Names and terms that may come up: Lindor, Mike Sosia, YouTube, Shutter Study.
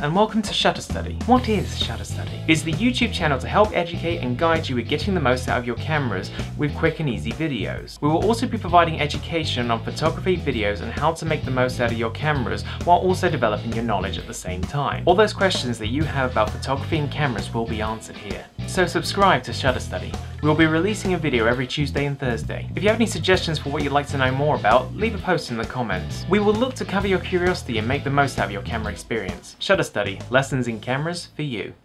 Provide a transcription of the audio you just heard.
and welcome to Shutter Study. What is Shutter Study? It's the YouTube channel to help educate and guide you with getting the most out of your cameras with quick and easy videos. We will also be providing education on photography videos and how to make the most out of your cameras while also developing your knowledge at the same time. All those questions that you have about photography and cameras will be answered here. So subscribe to Shutter Study. We will be releasing a video every Tuesday and Thursday. If you have any suggestions for what you'd like to know more about, leave a post in the comments. We will look to cover your curiosity and make the most out of your camera experience. Shutter Study, lessons in cameras for you.